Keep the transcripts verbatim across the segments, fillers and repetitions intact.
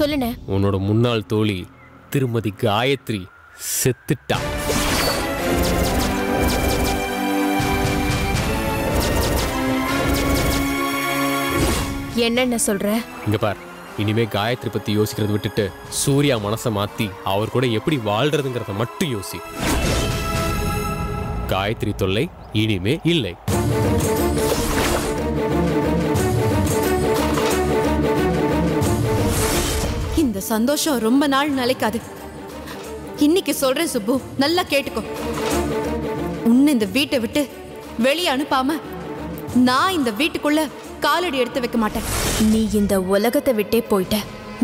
சொல்லுனே உன்னோட முன்னாள் தோழி திருமதி காயத்ரி செத்துட்டா. என்னென்ன சொல்ற? இங்க பார், இனிமே காயத்ரி பத்தி யோசிக்கிறது விட்டுட்டு சூர்யா மனசை மாத்தி அவர் கூட எப்படி வாழ்றதுங்கிறத மட்டும் யோசி. காயத்ரி தொல்லை இனிமே இல்லை. இந்த சந்தோஷம் ரொம்ப நாள் நிலைக்காது. இன்னைக்கு சொல்றேன் சுப்பு, நல்லா கேட்டுக்கோ. உன்னை இந்த வீட்டை விட்டு வெளியே அனுப்பாம நான் இந்த வீட்டுக்குள்ள காலடி எடுத்து வைக்க மாட்டேன். நீ இந்த உலகத்தை விட்டே போயிட்ட,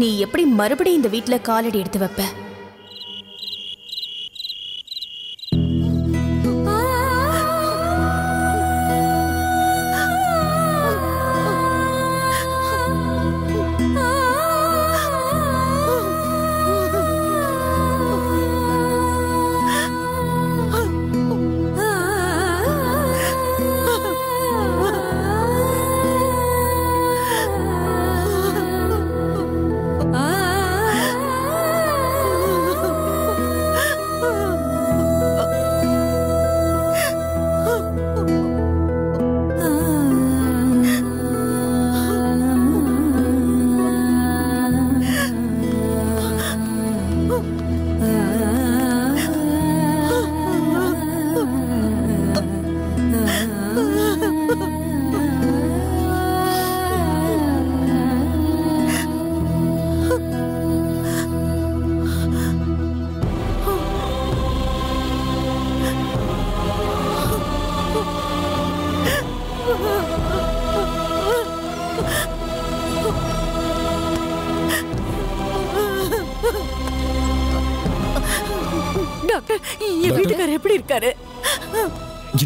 நீ எப்படி மறுபடியும் இந்த வீட்டுல காலடி எடுத்து வைப்ப?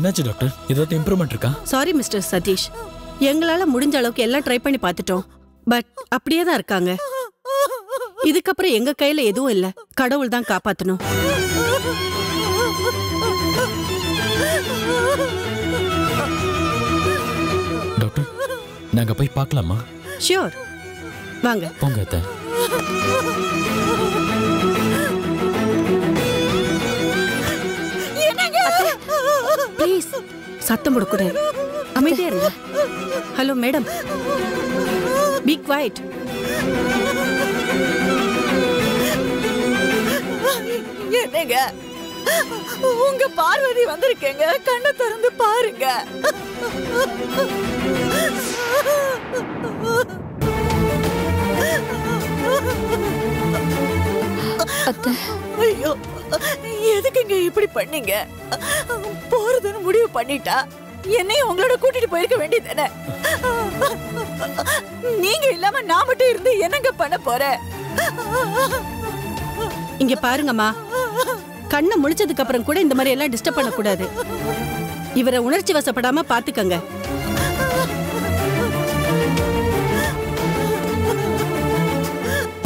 என்னாச்சு டாக்டர், ஏதாவது இம்ப்ரூவ்மென்ட் இருக்கா? சாரி மிஸ்டர் சதீஷ், எங்களால முடிஞ்ச அளவுக்கு எல்லாம் ட்ரை பண்ணி பார்த்துட்டோம், பட் அப்படியே தான் இருக்காங்க. இதுக்கப்புறம் எங்க கையில எதுவும் இல்லை, கடவுள் தான் காப்பாற்றணும். டாக்டர், நாங்க போய் பார்க்கலாமா? ஷியோர், வாங்க போங்க. அத்தை ப்ளீஸ் சத்தம் போடக்கூடாது, அமைதியாக இருங்க. Hello madam, be quiet. என்னங்க உங்க பார்வதி வந்திருக்கேங்க, கண்ணை திறந்து பாருங்க. அத்தை ஐயோ, எதுக்குங்க இப்படி பண்ணீங்க? போறதுன்னு முடிவு பண்ணிட்டா என்னையும் உங்களோட கூட்டிட்டு போயிருக்க வேண்டியதானே? நீங்க இல்லாம நான் மட்டும் இருந்து என்னங்க பண்ண போறேன்? இங்க பாருங்கம்மா, கண்ணை முழிச்சதுக்கு அப்புறம் கூட இந்த மாதிரி எல்லாம் டிஸ்டர்ப் பண்ணக்கூடாது. இவரை உணர்ச்சி வசப்படாம பாத்துக்கங்க.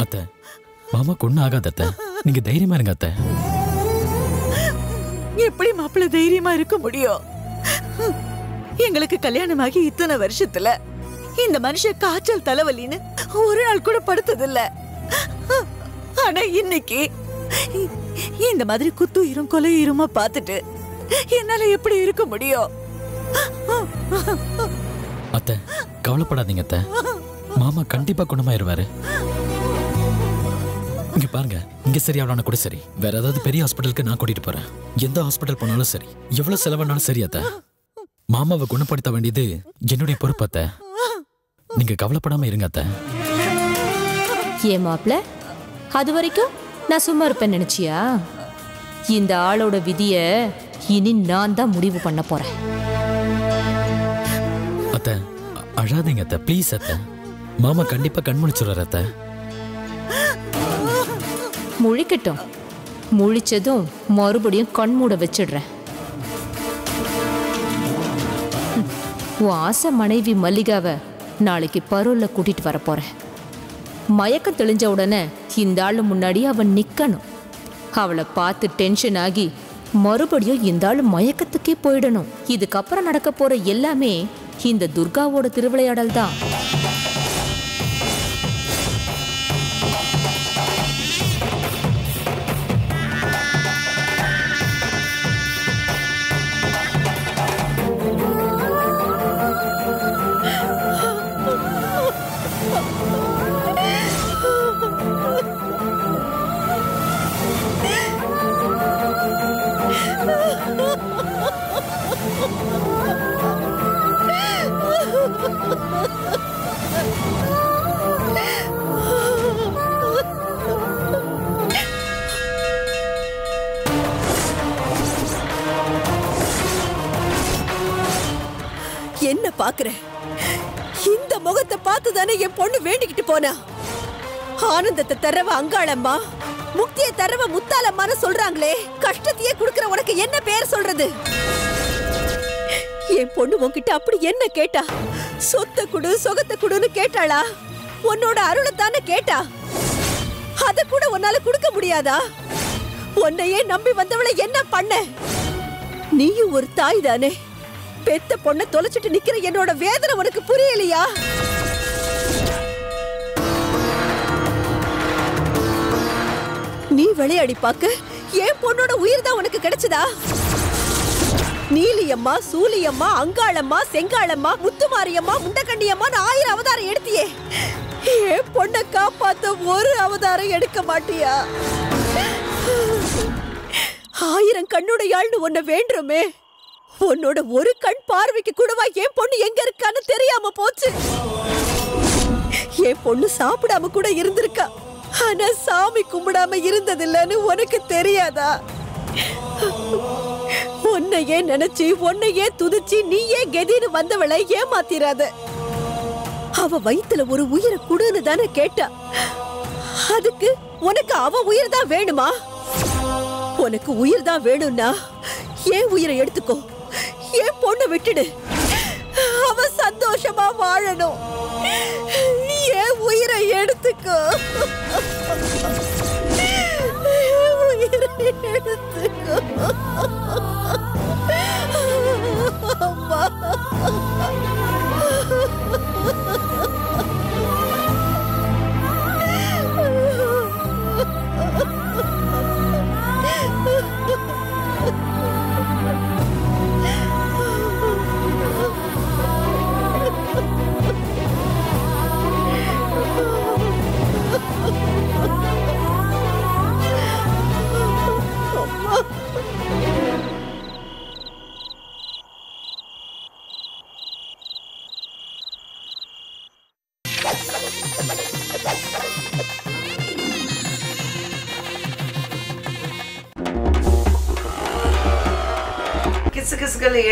அத்தை, மாமா கொண்ணு ஆகாத அத்தை, நீங்க தைரியமா இருங்க அத்தை. எப்படி மாப்பிள்ள தைரியமா இருக்க முடியும்? எங்களுக்கு கல்யாணமாகி இத்தனை வருஷத்துல இந்த மனுஷன் காய்ச்சல் தலைவலின்னு ஒரு நாள் கூட படுத்ததில்ல. ஆனா இன்னைக்கு இந்த மாதிரி குத்துயிரும் கொலையுமா பார்த்துட்டு என்னால எப்படி இருக்க முடியும்? அத்தை கவலைப்படாதீங்க அத்தை, மாமா கண்டிப்பா குணமாயிருவாரு. இங்க பாருங்க, இங்க சரியாவலான கூட சரி, வேற ஏதாவது பெரிய ஹாஸ்பிட்டலுக்கு நான் கூட்டிட்டு போறேன். எந்த ஹாஸ்பிட்டல் போனாலும் சரி, எவ்வளவு செலவானாலும் சரி, அத்தை மாமாவை குணப்படுத்த வேண்டியது என்னுடைய பொறுப்பு. அத்தை நீங்க கவலைப்படாம இருங்க அத்தை. ஏன் மாப்பிள்ள அது வரைக்கும் நான் சும்மா இருப்பேன் நினைச்சியா? இந்த ஆளோட விதிய இனி நான் தான் முடிவு பண்ண போறேன். அத்தை அழாதீங்க அத்தை, பிளீஸ் அத்தை, மாமா கண்டிப்பா கண்முழிச்சுடுறாரு அத்தை. முழிக்கட்டும், முழிச்சதும் மறுபடியும் கண்மூட வச்சிடுறேன். உன் ஆசை மனைவி மல்லிகாவை நாளைக்கு பரோல்ல கூட்டிட்டு வர போறேன். மயக்கம் தெளிஞ்ச உடனே இந்த ஆள் முன்னாடி அவன் நிக்கணும். அவளை பார்த்து டென்ஷன் ஆகி மறுபடியும் இந்த ஆள் மயக்கத்துக்கே போயிடணும். இதுக்கப்புறம் நடக்க போற எல்லாமே இந்த துர்காவோட திருவிளையாடல் தான். பாக்குறேன். இந்த முகத்தை பார்த்துதானே என் பொண்ணு வேண்டிக்கிட்டு போனா. ஆனந்தத்தை தரவ அங்காளம்மா, முக்தியை தரவ முத்தாளம்மான்னு சொல்றாங்களே, கஷ்டத்தையே குடுக்கிற உனக்கு என்ன பேர் சொல்றது? என் பொண்ணு உன்கிட்ட அப்படி என்ன கேட்டா? சொத்தை குடு சொகத்தை குடுன்னு கேட்டாளா? உன்னோட அருளைத்தானே கேட்டா? அதை கூட உன்னால கொடுக்க முடியாதா? உன்னையே நம்பி வந்தவளை என்ன பண்ண? நீயும் ஒரு தாய் தானே. பெத்த பொண்ணை தொலைச்சிட்டு நிக்கிற என்னோட வேதனை உனக்கு புரியலையா? நீ விளையாடி பாக்க என் பொண்ணோட உயிர் தான் உனக்கு கிடைச்சதா? நீலியம்மா, சூலியம்மா, அங்காளம்மா, செங்காளம்மா, முத்துமாரியம்மா, முண்டக்கண்ணியம்மா ஆயிரம் அவதாரம் எடுத்தியே, என் பொண்ணை காப்பாத்த ஒரு அவதாரம் எடுக்க மாட்டியா? ஆயிரம் கண்ணுடையாள்னு உன்னை வேண்டுமே, உன்னோட ஒரு கண் பார்வைக்கு கூடவா என் பொண்ணு எங்க இருக்கான்னு தெரியாம போச்சு. என் பொண்ணு சாப்பிடாம கூட இருந்திருக்கா, ஆனா சாமி கும்பிடாம இருந்ததில்லன்னு உனக்கு தெரியாதா? உன்னையே நினைச்சு உன்னையே துதிச்சு நீயே கெதின்னு வந்தவளை ஏமாத்திராத. அவ வயித்துல ஒரு உயிரை குடுன்னு தானே கேட்டா, அதுக்கு உனக்கு அவ உயிர் தான் வேணுமா? உனக்கு உயிர் தான் வேணும்னா ஏன் உயிரை எடுத்துக்கோ, ஏன் பொண்ணு விட்டுடு, அவ சந்தோஷமா வாழணும், ஏன் உயிரை எடுத்துக்கோ, உயிரை எடுத்துக்கோ. அம்மா,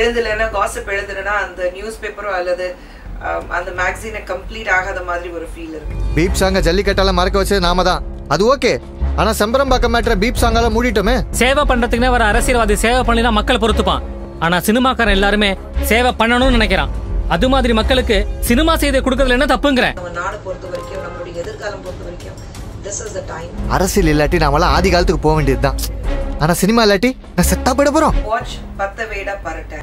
எழுதலைன்னா காசிப் எழுதுறேன்னா அந்த நியூஸ் பேப்பரோ அல்லது அந்த மேக்ஸினை கம்ப்ளீட் ஆகாத மாதிரி ஒரு ஃபீல் இருக்கு. பீப் சாங்க ஜல்லிக்கட்டால மறக்க வச்சது நாம தான், அது ஓகே. ஆனா செம்பரம்பாக்கம் மேட்டரை பீப் சாங்கால மூடிட்டோமே. சேவை பண்றதுக்குன்னு ஒரு அரசியல்வாதி சேவை பண்ணினா மக்கள் பொறுத்துப்பான், ஆனா சினிமாக்காரன் எல்லாருமே சேவை பண்ணணும்னு நினைக்கிறான். அது மாதிரி மக்களுக்கு சினிமா செய்தி கொடுக்கறதுல என்ன தப்புங்கிறேன். நம்ம நாடு பொறுத்த வரைக்கும், நம்மளுடைய எதிர்காலம் பொறுத்த வரைக்கும் this is the time. அரசியல் இல்லாட்டி நாமளா ஆதி காலத்துக்கு போக வேண்டியதுதான். ஆனா சினிமா இல்லாட்டி நான் செத்தா போயிட போறோம். வாட்ச் பத்த வேடா பரட்ட.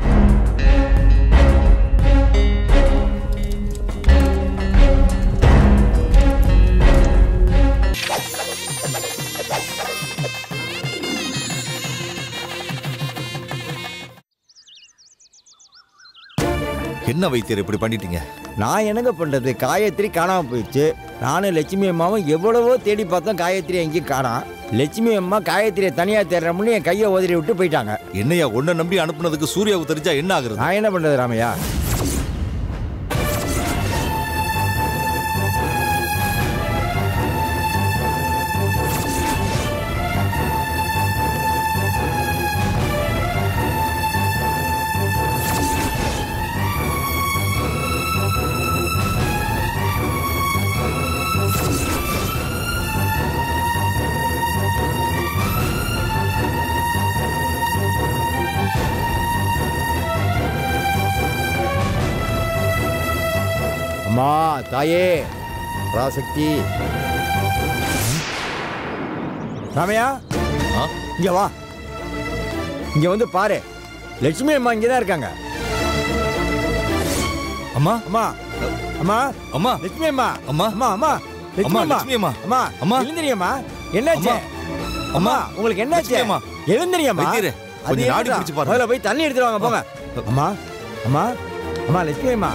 என்ன வைத்தியர் இப்படி பண்ணிட்டீங்க? நான் என்னங்க பண்றது, காயத்ரி காணாம போயிடுச்சு. நானும் லட்சுமி அம்மாவும் எவ்வளவோ தேடி பார்த்தோம், காயத்ரி எங்கேயும் காணாம். லட்சுமி அம்மா காயத்ரியை தனியா தேடுறோம்னு என் கையை ஓதறி விட்டு போயிட்டாங்க. என்னையா ஒன்ன நம்பி அனுப்புனதுக்கு சூர்யாவுக்கு தெரிஞ்சா என்ன ஆகுறது? நான் என்ன பண்றது ராமையா? தாயே ராசக்தி, ராமையா இங்க வா, இங்க வந்து பாரு, லட்சுமி அம்மா இங்கதான் இருக்காங்க. அம்மா அம்மா அம்மா அம்மா லட்சுமி அம்மா அம்மா அம்மா அம்மா அம்மா லட்சுமி அம்மா அம்மா அம்மா எழுந்திரியம்மா, என்னாச்சு அம்மா உங்களுக்கு? என்னாச்சு அம்மா எழுந்திரியம்மா, கொஞ்சம் நாடி குடிச்சு பாரு, முதல்ல போய் தண்ணி எடுத்துட்டு வாங்க போங்க. அம்மா அம்மா அம்மா லட்சுமி அம்மா,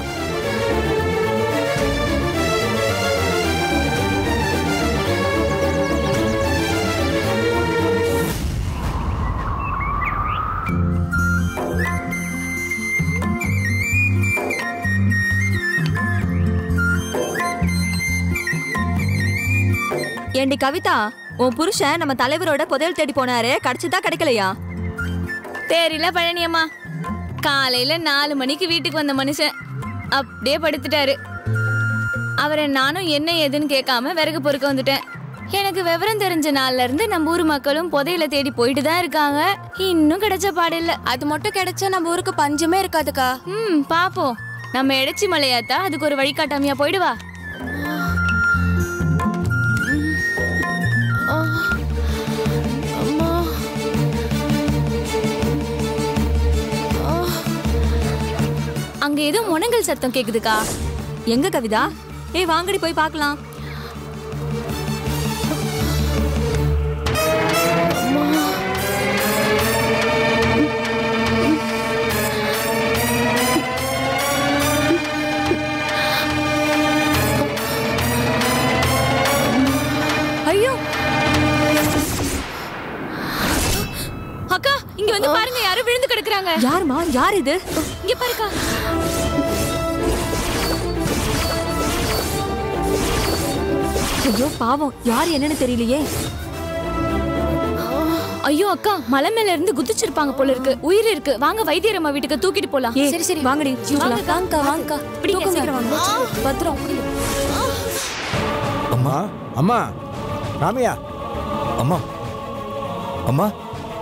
என்னடி கவிதா, உன் புருஷன் நம்ம தலைவரோட புதையல் தேடி போனாரு, கிடைச்சதா கிடைக்கலையா? தெரியல பழனியம்மா, காலையில நாலு மணிக்கு வீட்டுக்கு வந்த மனுஷன் அப்படியே படுத்துட்டாரு. அவரை நானும் என்ன ஏதுன்னு கேட்காம விறகு பொறுக்க வந்துட்டேன். எனக்கு விவரம் தெரிஞ்ச நாள்ல இருந்து நம்ம ஊர் மக்களும் புதையில தேடி போயிட்டு தான் இருக்காங்க. இன்னும் கிடைச்ச பாடு இல்ல. அது மட்டும் கிடைச்சா நம்ம ஊருக்கு பஞ்சமே இருக்காதுக்கா. ம், பாப்போம். நம்ம எடைச்சி மலையாத்தா அதுக்கு ஒரு வழிகாட்டாமையா போயிடுவா. அங்க ஏதோ முனங்கல் சத்தம் கேக்குதுக்கா. எங்க கவிதா? ஏ வாங்கடி போய் பார்க்கலாம். ஐயோ அக்கா, இங்க வந்து பாருங்க, யாரும் விழுந்து கிடக்குறாங்க. யாருமா? யார் இது? இங்க பாருக்கா. ஐயோ பாவம், யார் என்னன்னு தெரியலையே. ஐயோ அக்கா, மலை மேல இருந்து குதிச்சிருப்பாங்க போல இருக்கு. உயிர் இருக்கு. வாங்க வைத்தியர் அம்மா வீட்டுக்கு தூக்கிட்டு போலாம். சரி சரி வாங்கடி. வாங்கக்கா வாங்கக்கா. இப்படி தூக்குங்க. பத்திரம். அம்மா அம்மா ராமையா அம்மா அம்மா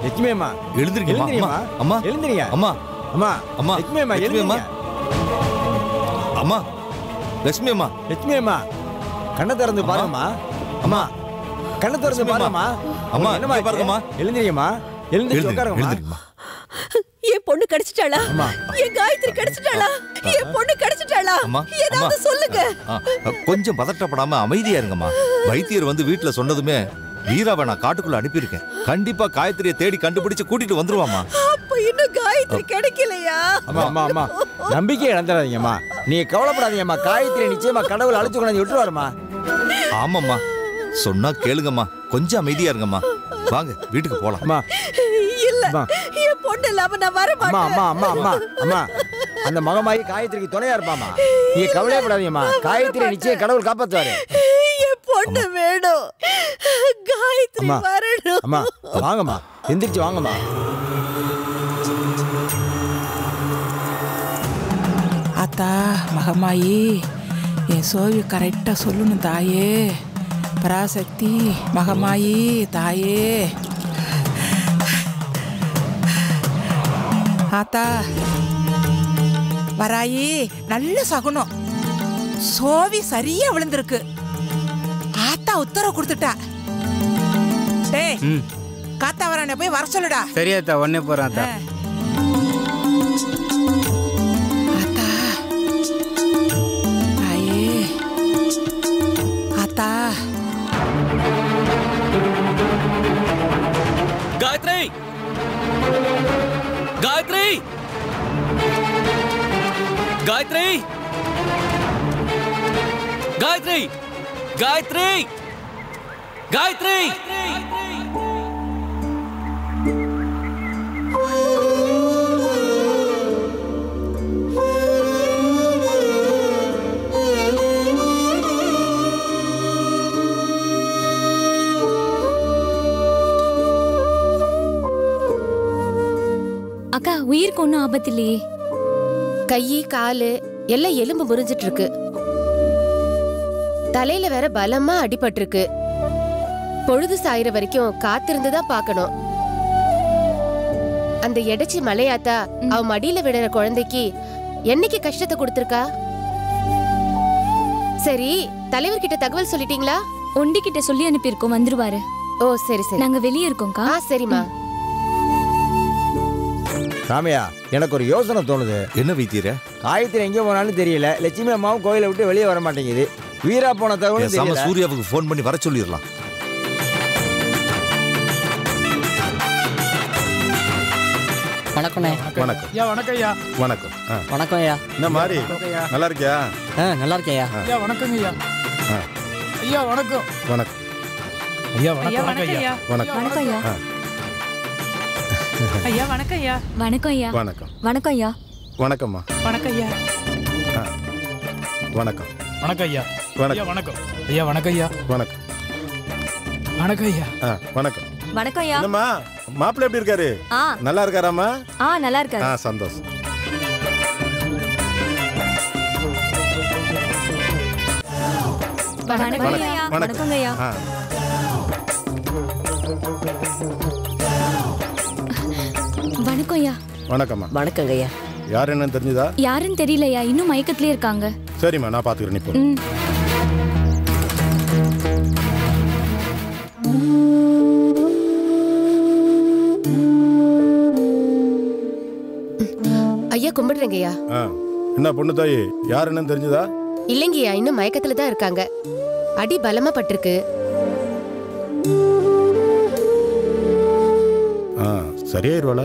லட்சுமி அம்மா எழுந்திருக்கீங்களா? அம்மா அம்மா எழுந்திருங்க. அம்மா அம்மா அம்மா லட்சுமி அம்மா எழுந்திருங்க. அம்மா லட்சுமி அம்மா லட்சுமி அம்மா கண்ணை திறந்து பாருங்கம்மா. அம்மா கண்ணை திறந்து பாருங்கம்மா. அம்மா என்னமா பாருங்கம்மா. எழுந்திருங்கம்மா. எழுந்திருச்சு உட்காருங்கம்மா. என் பொண்ணு கிடைச்சிட்டாளா? என் காயத்ரி கிடைச்சிட்டாளா? என் பொண்ணு கிடைச்சிட்டாளா? ஏதாவது சொல்லுங்க. கொஞ்சம் பதட்டப்படாம அமைதியா இருங்கம்மா. வைத்தியர் வந்து வீட்டுல சொன்னதுமே வீராவை நான் காட்டுக்குள்ள அனுப்பியிருக்கேன். கண்டிப்பா காயத்ரியை தேடி கண்டுபிடிச்சு கூட்டிட்டு வந்துருவாமா. அப்ப இன்னும் காயத்ரி கிடைக்கலையா? அம்மா அம்மா அம்மா நம்பிக்கை இழந்துடாதீங்கம்மா. நீங்க கவலைப்படாதீங்கம்மா. காயத்ரி நிச்சயமா கடவுள் அழைச்சு கொண்டாந்து விட்டுருவாருமா. ஆமாம்மா சொன்னா கேளுங்கம்மா. கொஞ்சம் அமைதியா இருங்கம்மா. வாங்க வீட்டுக்கு போலாம்மா. இல்ல என் பொண்ணு இல்லாம நான் வர மாட்டேன். அம்மா அம்மா அம்மா அம்மா அந்த மகமாயி காயத்ரிக்கு துணையா இருப்பாமா. நீங்க கவலைப்படாதீங்கம்மா. காயத்ரி நிச்சயம் கடவுள் காப்பாத்துவாரு. பொண்ணு வேணும். காயத்ரி வரணும். அம்மா வாங்கம்மா, எந்திரிச்சு வாங்கம்மா. அத்தா மகமாயி என் சோவி கரெக்டாக சொல்லணும் தாயே. பராசக்தி மகமாயி தாயே. ஆத்தா வராயி நல்ல சகுனம். சோவி சரியா விழுந்திருக்கு. ஆத்தா உத்தரவு கொடுத்துட்டா. டேய் காத்தா வரானே போய் வர சொல்லுடா. சரியாத்தா ஒன்னே போறான். காயத்ரி காயத்ரி காயத்ரி காயத்ரி காயத்ரி காயத்ரி. அக்கா உயிருக்கு ஒன்றும் ஆபத்தில்லையே. கையி காலு எல்லாம் எலும்பு முறிஞ்சிட்டு இருக்கு. தலையில வேற பலமா அடிபட்டிருக்கு. பொழுது சாயிற வரைக்கும் காத்திருந்துதான் பாக்கணும். அந்த எடைச்சி மலையாத்தா அவ மடியில விடுற குழந்தைக்கு என்னைக்கு கஷ்டத்தை கொடுத்திருக்கா? சரி தலைவர்கிட்ட தகவல் சொல்லிட்டீங்களா? ஒண்டிக்கிட்ட சொல்லி அனுப்பியிருக்கோம், வந்துருவாரு. ஓ சரி சரி. நாங்க வெளியே இருக்கோம்க்கா. சரிம்மா. ராமையா எனக்கு ஒரு யோசனை தோணுது. என்ன வைத்தியர? காயத்ரி எங்கே போனாலும் தெரியல. லட்சுமி அம்மாவும் கோயிலை விட்டு வெளியே வர மாட்டேங்குது. வீரா போன தகவல் சூர்யாவுக்கு ஃபோன் பண்ணி வர சொல்லிடலாம். வணக்கம் வணக்கம் வணக்கம் ஐயா. வணக்கம் வணக்கம் ஐயா. என்ன மாதிரி நல்லா இருக்கியா? நல்லா இருக்கியா? வணக்கம் ஐயா. ஐயா வணக்கம். வணக்கம் ஐயா. வணக்கம் ஐயா. வணக்கம் ஐயா. ஐயா வணக்கம் ஐயா. வணக்கம் ஐயா. வணக்கம் வணக்கம் ஐயா. வணக்கம்மா. வணக்கம் ஐயா. வணக்கம் வணக்கம் ஐயா. வணக்கம் வணக்கம் ஐயா. வணக்கம் ஐயா. வணக்கம் வணக்கம் ஐயா. வணக்கம் வணக்கம் ஐயா. என்னம்மா மாப்பிள்ளை எப்படி இருக்காரு? நல்லா இருக்காராம்மா? ஆ நல்லா இருக்காரு. ஆ சந்தோஷம். வணக்கம் வணக்கம் ஐயா. யார் என்னன்னு தெரிஞ்சதா? யாருன்னு தெரியலையா, இன்னும் மயக்கத்திலே இருக்காங்க. சரிம்மா நான் பாத்துக்கிறேன். இப்போ கும்பிடுறேங்கய்யா. என்ன பொண்ணு தாயி, யார் என்ன தெரிஞ்சதா? இல்லைங்கய்யா, இன்னும் மயக்கத்துல தான் இருக்காங்க. அடி பலமா பட்டிருக்கு. சரியாயிருவாளா?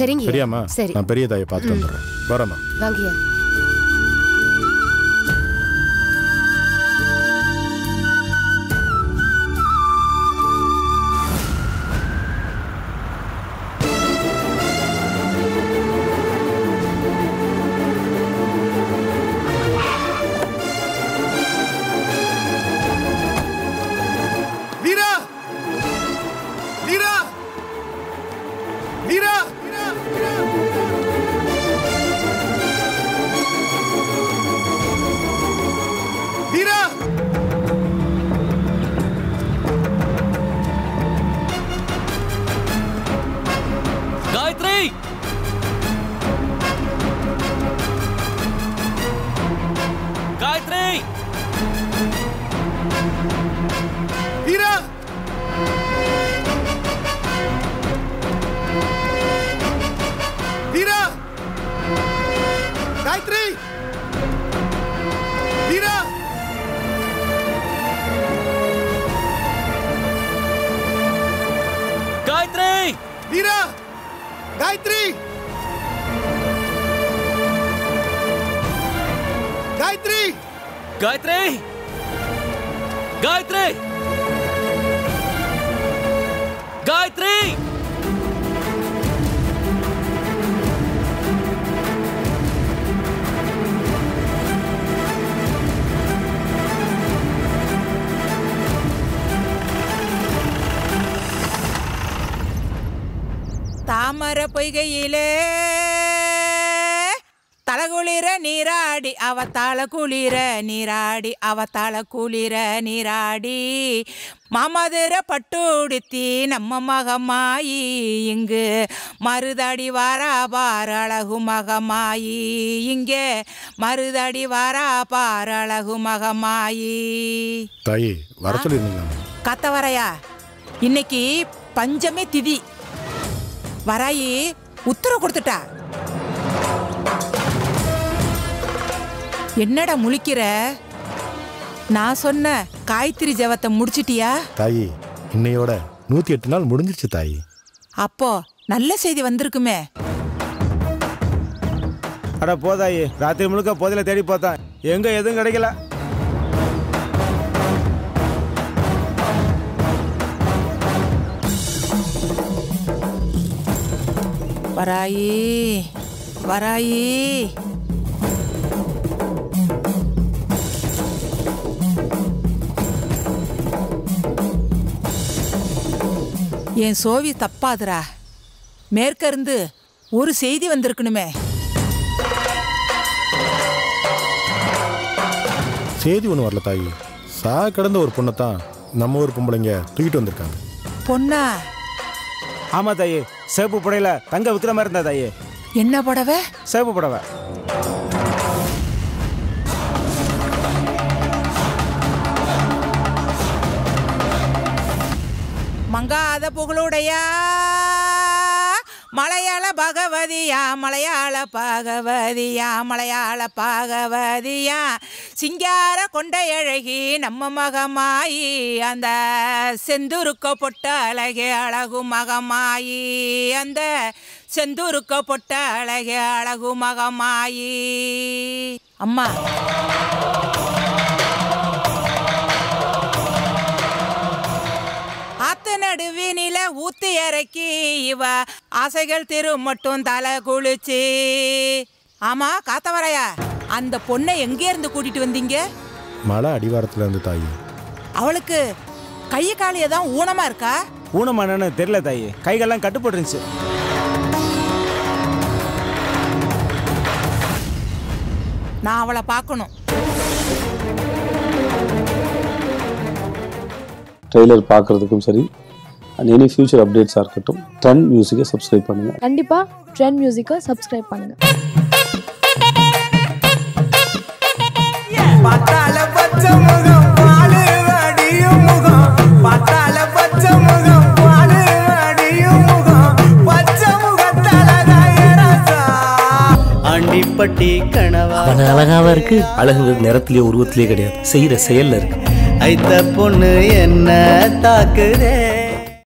சரிங்க சரியாமா, நான் பெரிய தாயை பார்த்துட்டு வந்துடுறேன். வரமா வாங்கய்யா. தாமர பொய்கையிலே தலகுளிர நீராடி அவ தாள குளிர நீராடி அவ தாள குளிர நீராடி மாமதுர பட்டுடுத்தி நம்ம மகமாயி இங்கு மருதடி வாரா பார் அழகு மகமாயி இங்கே மருதடி வாரா பார் அழகு மகமாயி. தாயி வர சொல்லிருந்தீங்களா? கத்தவரையா, இன்னைக்கு பஞ்சமே திதி. வராயி உத்தரவு கொடுத்துட்டா. என்னடா முழிக்கிற? நான் சொன்ன காயத்ரி ஜெபத்தை முடிச்சிட்டியா? தாயி இன்னையோட நூத்தி எட்டு நாள் முடிஞ்சிருச்சு தாயி. அப்போ நல்ல செய்தி வந்திருக்குமே. அட போதாயி, ராத்திரி முழுக்க போதில தேடி பார்த்தேன், எங்க எதுவும் கிடைக்கல. வராயி வராயி என் சோவி தப்பாதுரா. மேற்கிருந்து ஒரு செய்தி வந்திருக்கணுமே. செய்தி ஒன்று வரல தாயி. சா கடந்த ஒரு பொண்ணை தான் நம்ம ஊர் பொம்பளைங்க தூக்கிட்டு வந்திருக்காங்க. பொண்ணா? ஆமா தாயே, சேப்பு புடையில தங்க விக்கிற மாதிரி இருந்தா தாயே. என்ன புடவை? சேப்பு புடவை. மங்காத புகழுடைய மலையாள பகவதியா மலையாள பகவதியா மலையாள பகவதியா சிங்கார கொண்டையழகி நம்ம மகமாயி அந்த செந்தூருக்க பொட்ட அழகே அழகு மகமாயி அந்த செந்தூருக்க பொட்ட அழகே அழகு மகமாயி. அம்மா நடுவினில ஊத்து இறக்கி இவ ஆசைகள் திரு மட்டும் தலை குளிச்சு. ஆமா காத்தவரையா, அந்த பொண்ணை எங்கே இருந்து கூட்டிட்டு வந்தீங்க? மலை அடிவாரத்துல இருந்து தாயி. அவளுக்கு கைய காலி ஏதாவது ஊனமா இருக்கா? ஊனமானு தெரியல தாயி, கைகள்லாம் கட்டுப்பட்டு இருந்துச்சு. நான் அவளை பார்க்கணும். ட்ரெய்லர் பார்க்குறதுக்கும் சரி அண்ட் எனி ஃபியூச்சர் அப்டேட்ஸாக இருக்கட்டும் ட்ரெண்ட் மியூசிக்கை சப்ஸ்கிரைப் பண்ணுங்கள். கண்டிப்பாக ட்ரெண்ட் மியூசிக்கை சப்ஸ்கிரைப் பண்ணுங்கள். அண்டிப்பட்டி கனவா அழகாக இருக்கு. அழகு நேரத்திலேயே உருவத்திலேயே கிடையாது, செய்கிற செயலில் இருக்கு. ஐத்த பொண்ணு என்ன தாக்குதே.